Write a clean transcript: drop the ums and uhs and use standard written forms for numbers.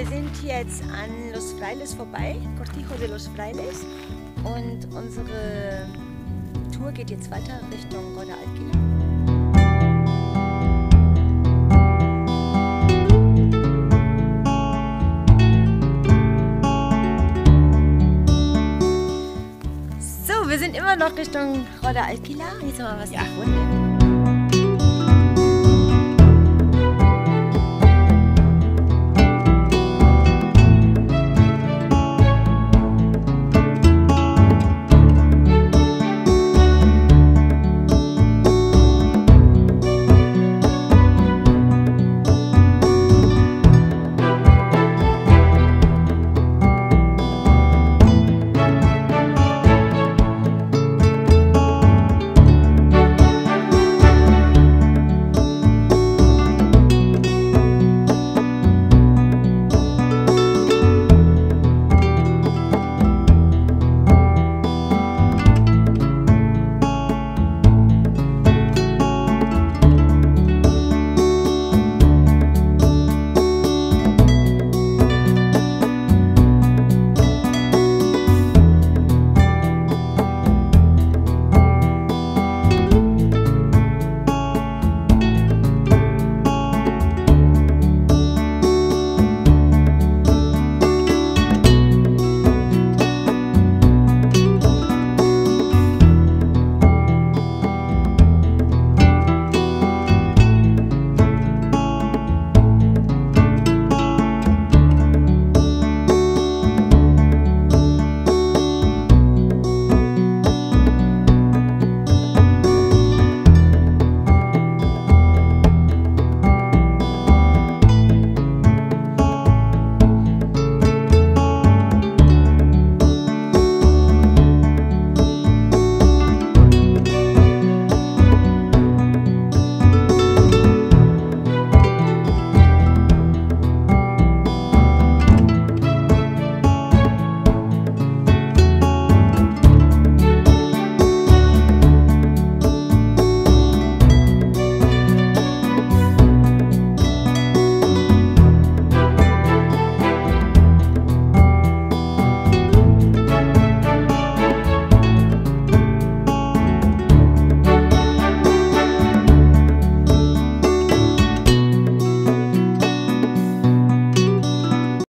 wir sind jetzt an Los Frailes vorbei, Cortijo de los Frailes, und unsere Tour geht jetzt weiter Richtung Rodalquilar. Wir sind immer noch Richtung Rodalquilar. Jetzt haben wir was gefunden.